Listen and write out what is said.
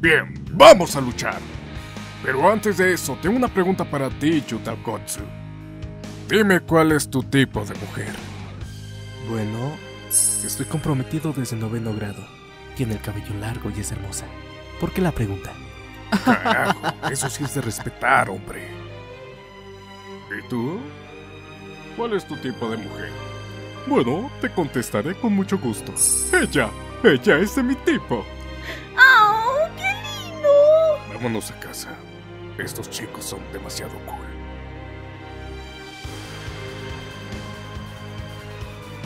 Bien, vamos a luchar. Pero antes de eso, tengo una pregunta para ti, Yuta Okkotsu. Dime cuál es tu tipo de mujer. Bueno, estoy comprometido desde 9º grado. Tiene el cabello largo y es hermosa. ¿Por qué la pregunta? Carajo, eso sí es de respetar, hombre. ¿Y tú? ¿Cuál es tu tipo de mujer? Bueno, te contestaré con mucho gusto. Ella es de mi tipo. ¡Oh, qué lindo! Vámonos a casa. Estos chicos son demasiado cool.